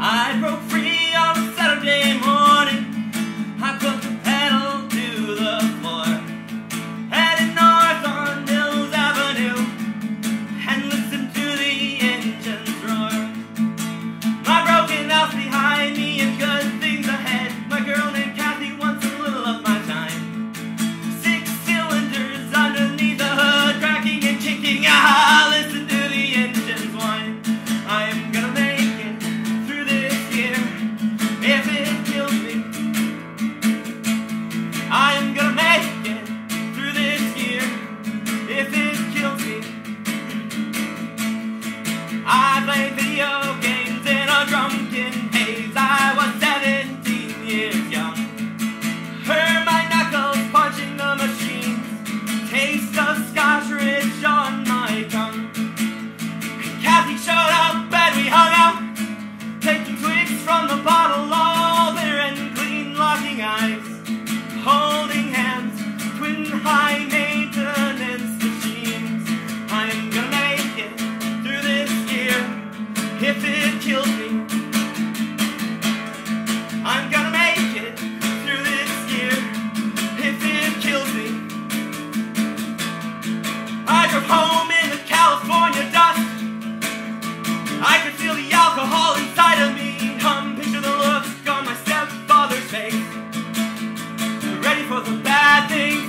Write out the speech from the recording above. I broke free on a Saturday morning. I put the pedal to the floor, headed north on Mills Avenue, and listened to the engines roar. My broken house behind me and good things ahead. My girl named Kathy wants a little of my time. 6 cylinders underneath the hood, cracking and kicking. Ah, listen to the engines whine. I'm gonna make home in the California dust. I could feel the alcohol inside of me. Picture the look on my stepfather's face, ready for the bad things.